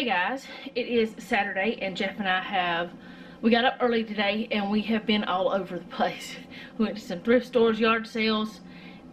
Hey guys, it is Saturday and Jeff and I we got up early today and we have been all over the place. We went to some thrift stores, yard sales,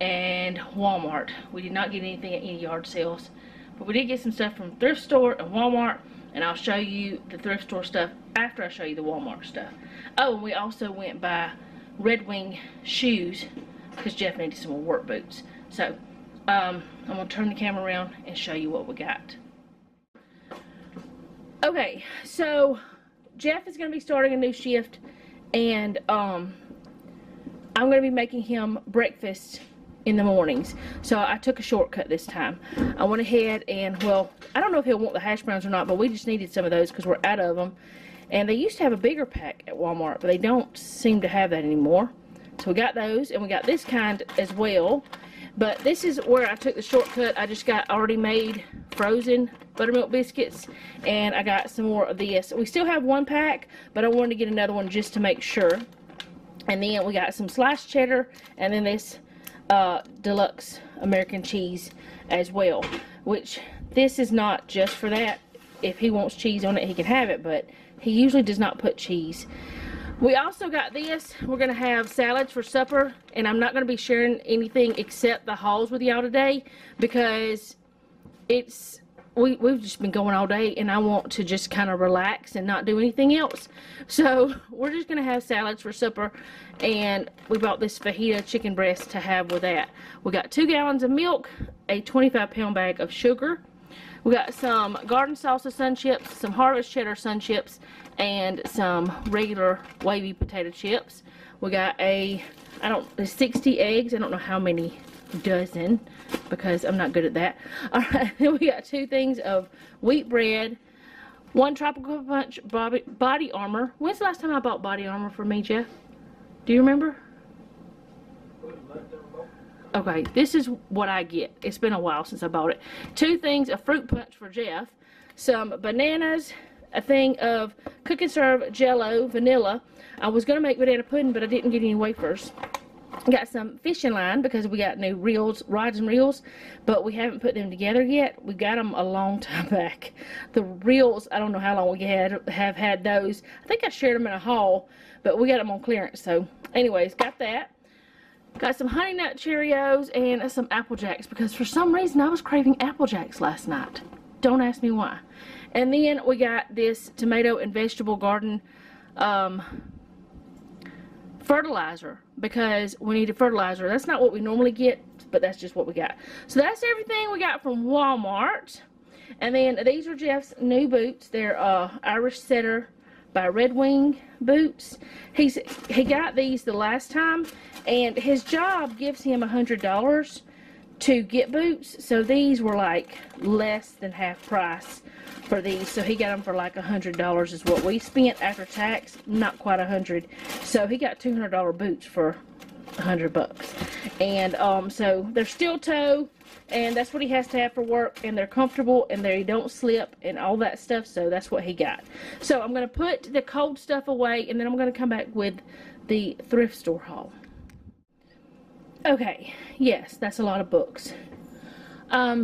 and Walmart. We did not get anything at any yard sales, but we did get some stuff from thrift store and Walmart, and I'll show you the thrift store stuff after I show you the Walmart stuff. Oh, and we also went by Red Wing shoes because Jeff needed some more work boots. So I'm going to turn the camera around and show you what we got. Okay, so Jeff is going to be starting a new shift, and I'm going to be making him breakfast in the mornings. So I took a shortcut this time. I went ahead and, well, I don't know if he'll want the hash browns or not, but we just needed some of those because we're out of them. And they used to have a bigger pack at Walmart, but they don't seem to have that anymore. So we got those, and we got this kind as well. But this is where I took the shortcut. I just got already made frozen buttermilk biscuits, and I got some more of this. We still have one pack, but I wanted to get another one just to make sure. And then we got some sliced cheddar, and then this deluxe American cheese as well, which this is not just for that. If he wants cheese on it, he can have it, but he usually does not put cheese. We also got this. We're going to have salads for supper, and I'm not going to be sharing anything except the hauls with y'all today because it's we've just been going all day, and I want to just kind of relax and not do anything else. So we're just going to have salads for supper, and we bought this fajita chicken breast to have with that. We got 2 gallons of milk, a 25-pound bag of sugar. We got some garden salsa sun chips, some harvest cheddar sun chips, and some regular wavy potato chips. We got there's 60 eggs. I don't know how many dozen because I'm not good at that. All right, then we got 2 things of wheat bread, 1 tropical punch body armor. When's the last time I bought body armor for me, Jeff? Do you remember? Okay, this is what I get. It's been a while since I bought it. 2 things of fruit punch for Jeff, some bananas, a thing of cook and serve jello, vanilla. I was going to make banana pudding, but I didn't get any wafers. Got some fishing line because we got new rods and reels, but we haven't put them together yet. We got them a long time back. The reels, I don't know how long we have had those. I think I shared them in a haul, but we got them on clearance. So anyways, got that. Got some Honey Nut Cheerios and some Apple Jacks because for some reason I was craving Apple Jacks last night. Don't ask me why. And then we got this tomato and vegetable garden fertilizer because we needed fertilizer. That's not what we normally get, but that's just what we got. So that's everything we got from Walmart. And then these are Jeff's new boots. They're Irish Setter by Red Wing boots. He got these the last time, and his job gives him $100 to get boots, so these were like less than half price for these, so he got them for like $100 is what we spent after tax, not quite 100. So he got $200 boots for $100, and so they're steel toe, and that's what he has to have for work, and they're comfortable and they don't slip and all that stuff. So that's what he got. So I'm going to put the cold stuff away, and then I'm going to come back with the thrift store haul. Okay, yes, that's a lot of books. I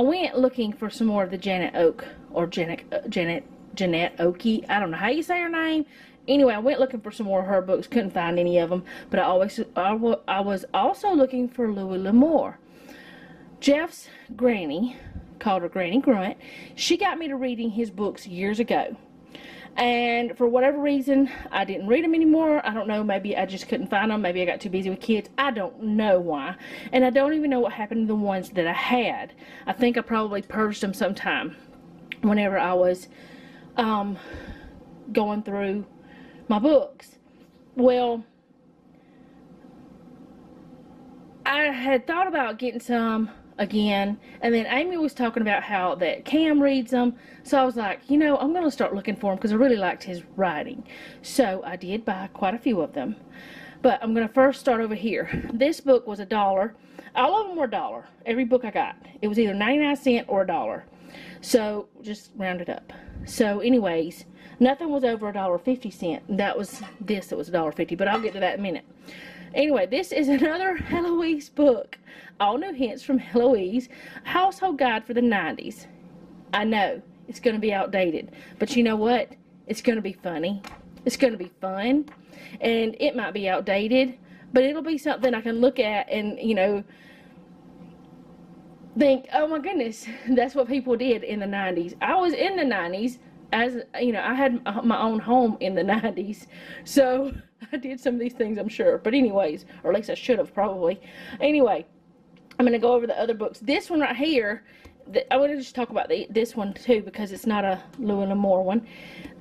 went looking for some more of the Janet Oakey. I don't know how you say her name. Anyway, I went looking for some more of her books. Couldn't find any of them. But I was also looking for Louis L'Amour. Jeff's granny, called her Granny Grunt, she got me to reading his books years ago. And for whatever reason, I didn't read them anymore. I don't know. Maybe I just couldn't find them. Maybe I got too busy with kids. I don't know why. And I don't even know what happened to the ones that I had. I think I probably purged them sometime whenever I was going through my books. Well, I had thought about getting some again, and then Amy was talking about how that Cam reads them, so I was like, you know, I'm going to start looking for them because I really liked his writing. So I did buy quite a few of them, but I'm going to first start over here. This book was $1. All of them were $1. Every book I got, it was either 99 cents or $1, so just round it up. So anyways, nothing was over $1.50. That was this. It was $1.50, but I'll get to that in a minute. Anyway, this is another Heloise book. All new hints from Heloise. Household guide for the 90s. I know it's going to be outdated, but you know what? It's going to be funny. It's going to be fun, and it might be outdated, but it'll be something I can look at and, you know, think, oh my goodness, that's what people did in the 90s. I was in the 90s. As you know, I had my own home in the 90s, so I did some of these things, I'm sure. But anyways, or at least I should have probably. Anyway, I'm going to go over the other books. This one right here, I want to just talk about this one too, because it's not a Louis L'Amour one.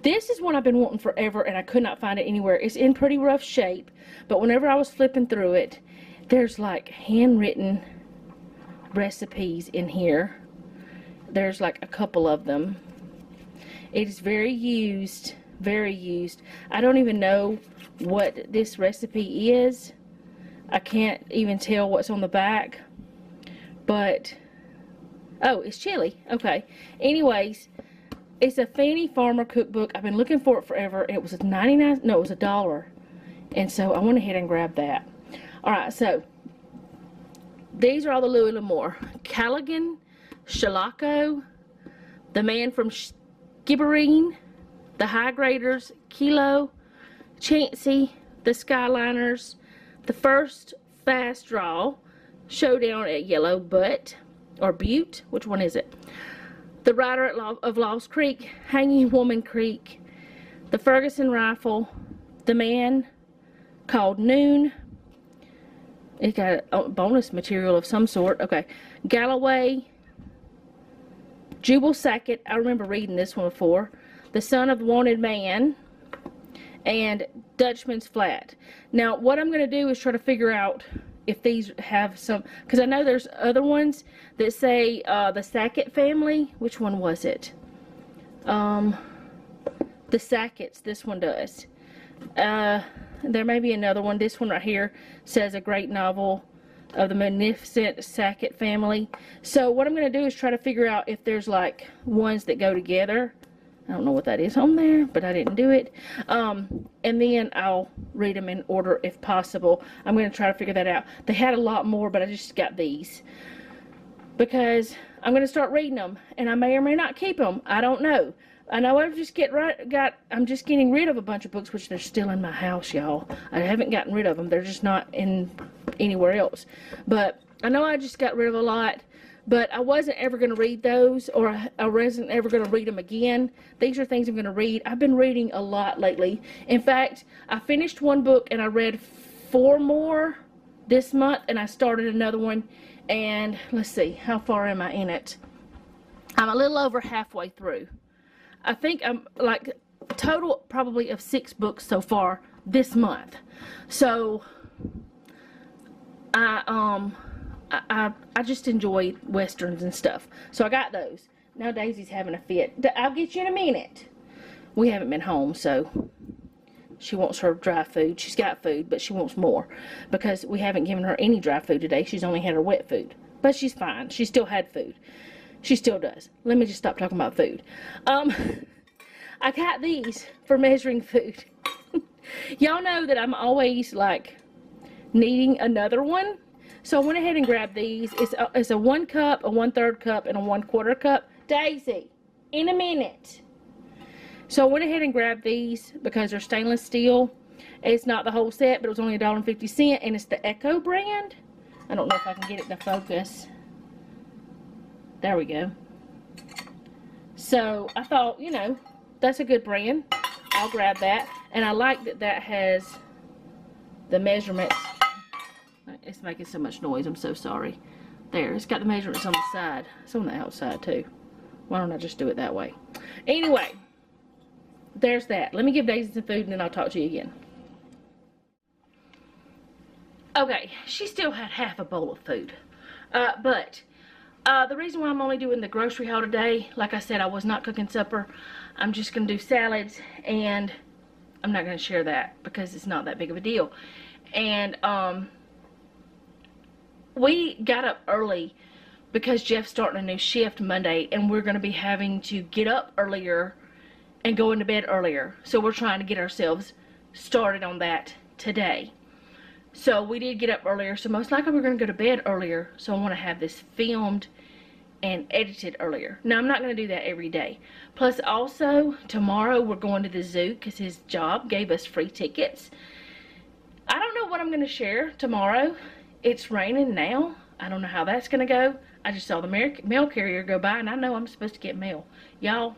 This is one I've been wanting forever, and I could not find it anywhere. It's in pretty rough shape, but whenever I was flipping through it, there's like handwritten recipes in here. There's like a couple of them. It is very used, very used. I don't even know what this recipe is. I can't even tell what's on the back, but, oh, it's chili, okay. Anyways, it's a Fannie Farmer cookbook. I've been looking for it forever. It was $1, and so I went ahead and grabbed that. All right, so these are all the Louis L'Amour. Callaghan, Shalako, The Man from Gibbereen, The High Graders, Kilo, Chansey, The Skyliners, The First Fast Draw, Showdown at Yellow Butte, or Butte, which one is it? The Rider of Lost Creek, Hanging Woman Creek, The Ferguson Rifle, The Man Called Noon. It got bonus material of some sort. Okay. Galloway, Jubal Sackett, I remember reading this one before, The Son of the Wanted Man, and Dutchman's Flat. Now, what I'm going to do is try to figure out if these have some, because I know there's other ones that say the Sackett family. Which one was it? The Sacketts, this one does. There may be another one. This one right here says a great novel of the magnificent Sackett family. So what I'm going to do is try to figure out if there's like ones that go together. I don't know what that is on there, but I didn't do it. And then I'll read them in order if possible. I'm going to try to figure that out. They had a lot more, but I just got these because I'm going to start reading them, and I may or may not keep them. I don't know. I know I've just I'm just getting rid of a bunch of books, which they're still in my house, y'all. I haven't gotten rid of them. They're just not in anywhere else. But I know I just got rid of a lot, but I wasn't ever going to read those, or I wasn't ever going to read them again. These are things I'm going to read. I've been reading a lot lately. In fact, I finished one book and I read 4 more this month, and I started another one. And let's see, how far am I in it? I'm a little over halfway through. I think I'm like total probably of 6 books so far this month. So I just enjoy westerns and stuff. So I got those. Now Daisy's having a fit. I'll get you in a minute. We haven't been home, so she wants her dry food. She's got food, but she wants more because we haven't given her any dry food today. She's only had her wet food, but she's fine. She still had food. She still does. Let me just stop talking about food. I got these for measuring food. Y'all know that I'm always like needing another one, so I went ahead and grabbed these. It's a 1 cup, a 1/3 cup, and a 1/4 cup. Daisy, in a minute. So I went ahead and grabbed these because they're stainless steel. It's not the whole set, but it was only $1.50, and it's the Echo brand. I don't know if I can get it to focus. There we go. So I thought, you know, that's a good brand. I'll grab that. And I like that that has the measurements. It's making so much noise. I'm so sorry. There. It's got the measurements on the side. It's on the outside, too. Why don't I just do it that way? Anyway, there's that. Let me give Daisy some food, and then I'll talk to you again. Okay. She still had half a bowl of food. The reason why I'm only doing the grocery haul today, like I said, I was not cooking supper. I'm just going to do salads, and I'm not going to share that because it's not that big of a deal. And we got up early because Jeff's starting a new shift Monday, and we're going to be having to get up earlier and go into bed earlier. So we're trying to get ourselves started on that today. So we did get up earlier, so most likely we're going to go to bed earlier. So I want to have this filmed and edited earlier. Now, I'm not going to do that every day. Plus, also, tomorrow we're going to the zoo because his job gave us free tickets. I don't know what I'm going to share tomorrow. It's raining now. I don't know how that's going to go. I just saw the mail carrier go by, and I know I'm supposed to get mail. Y'all,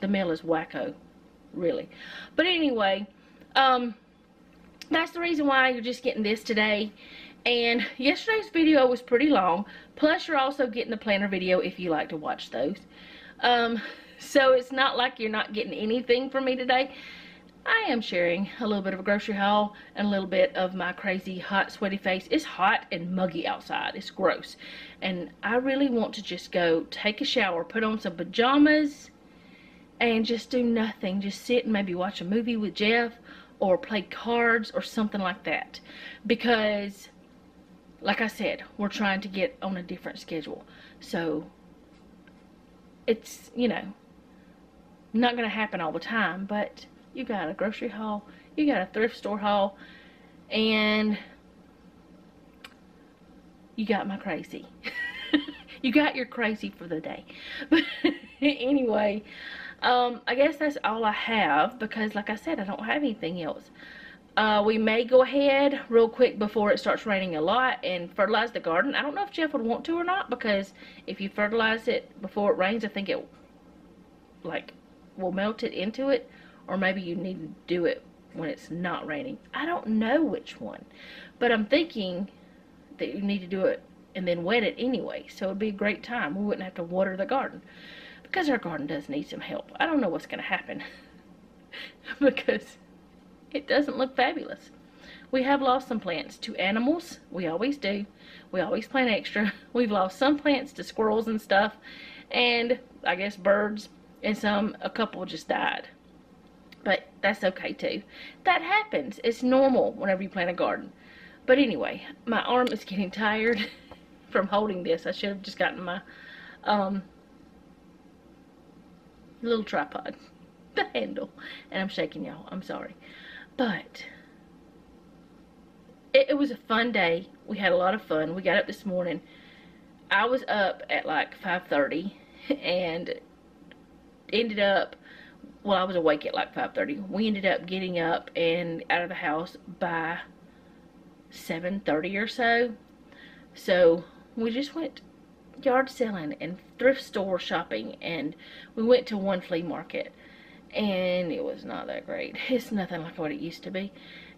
the mail is wacko, really. But anyway, that's the reason why you're just getting this today. And yesterday's video was pretty long. Plus, you're also getting the planner video if you like to watch those. So it's not like you're not getting anything from me today. I am sharing a little bit of a grocery haul and a little bit of my crazy hot sweaty face. It's hot and muggy outside. It's gross. And I really want to just go take a shower, put on some pajamas, and just do nothing. Just sit and maybe watch a movie with Jeff or play cards or something like that. Because, like I said, we're trying to get on a different schedule. So, it's, you know, not going to happen all the time, but you got a grocery haul, you got a thrift store haul, and you got my crazy. You got your crazy for the day. But anyway, I guess that's all I have because, like I said, I don't have anything else. We may go ahead real quick before it starts raining a lot and fertilize the garden. I don't know if Jeff would want to or not, because if you fertilize it before it rains, I think it, like, will melt it into it. Or maybe you need to do it when it's not raining. I don't know which one. But I'm thinking that you need to do it and then wet it anyway. So it would be a great time. We wouldn't have to water the garden. Because our garden does need some help. I don't know what's going to happen. Because it doesn't look fabulous. We have lost some plants to animals. We always do. We always plant extra. We've lost some plants to squirrels and stuff. And I guess birds. And a couple just died. But that's okay too. That happens. It's normal whenever you plant a garden. But anyway, my arm is getting tired from holding this. I should have just gotten my little tripod, the handle. And I'm shaking, y'all. I'm sorry. But it was a fun day. We had a lot of fun. We got up this morning. I was up at like 5:30 and ended up, well, I was awake at like 5:30. We ended up getting up and out of the house by 7:30 or so. So we just went yard selling and thrift store shopping, and we went to one flea market, and it was not that great. It's nothing like what it used to be.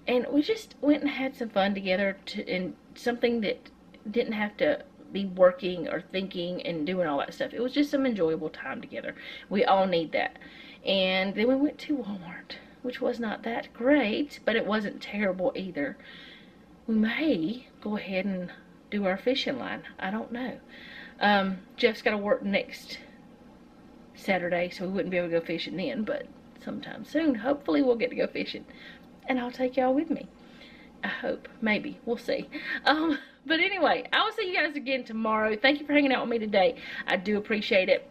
And we just went and had some fun together and something that didn't have to be working or thinking and doing all that stuff. It was just some enjoyable time together. We all need that. And then we went to Walmart, which was not that great, but it wasn't terrible either. We may go ahead and do our fishing line. I don't know. Jeff's got to work next Saturday, so we wouldn't be able to go fishing then, but sometime soon, hopefully we'll get to go fishing. And I'll take y'all with me. I hope. Maybe. We'll see. But anyway, I will see you guys again tomorrow. Thank you for hanging out with me today. I do appreciate it.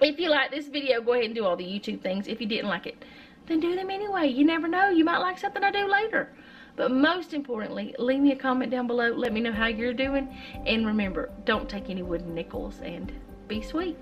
If you like this video, go ahead and do all the YouTube things. If you didn't like it, then do them anyway. You never know. You might like something I do later. But most importantly, leave me a comment down below. Let me know how you're doing. And remember, don't take any wooden nickels, and be sweet.